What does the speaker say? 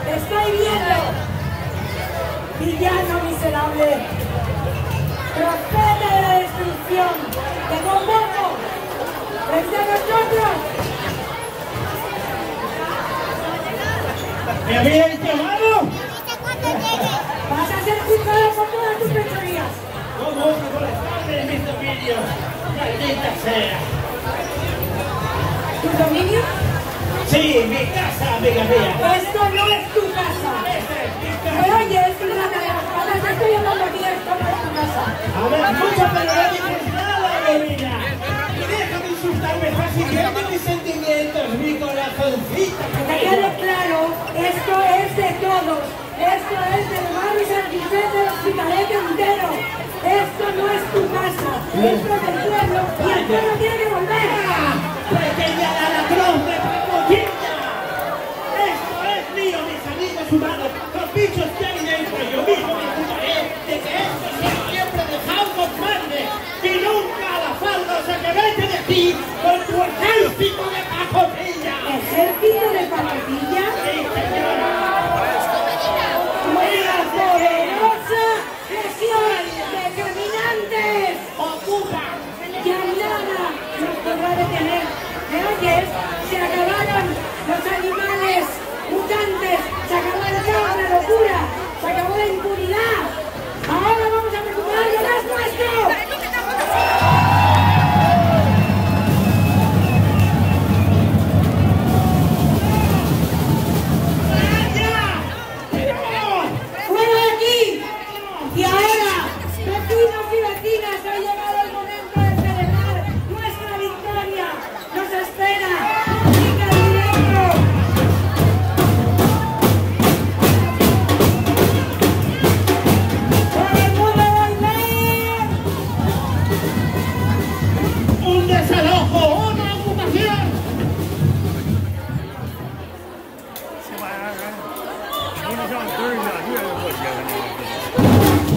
Te estoy viendo, villano miserable, profeta de la destrucción, te convoco desde nosotros. ¿Me habías llamado? Vas a ser juzgado por todas tus fechorías. ¿Cómo vas a molestarme en mis dominios? ¡Maldita sea! ¿Tus dominios? Sí, mi casa, amiga mía. Esto no es tu casa. ¿Me oyes? Ahora te estoy llamando aquí, esto no es tu casa. A ver, escucha, pero no dices nada, bebida. Y deja de insultarme fácilmente mis sentimientos, mi corazoncito. Que quede claro, esto es de todos. Esto es del barrio San Vicente del Hospitalet entero. Esto no es tu casa. Esto es del pueblo y el pueblo tiene que volver. Pequeña la ladrón de Pacoquilla. Esto es mío, mis amigos humanos. Los bichos que hay dentro. Yo mismo me ocuparé de que esto sea siempre dejado con carne. Y nunca a la falda se quebrete de ti con tu ejército de Pacoquilla. ¿Ejército de Pacoquilla? Sí, señora. Se acabaron los animales mutantes, se acabó el caos, la locura, se acabó la impunidad. Ahora vamos a recuperar lo más nuestro. ¡Fuera de aquí! Y ahora, vecinos y vecinas, ha llegado el momento de celebrar nuestra victoria. ¡Nos espera! We're not doing that. You haven't put together anything.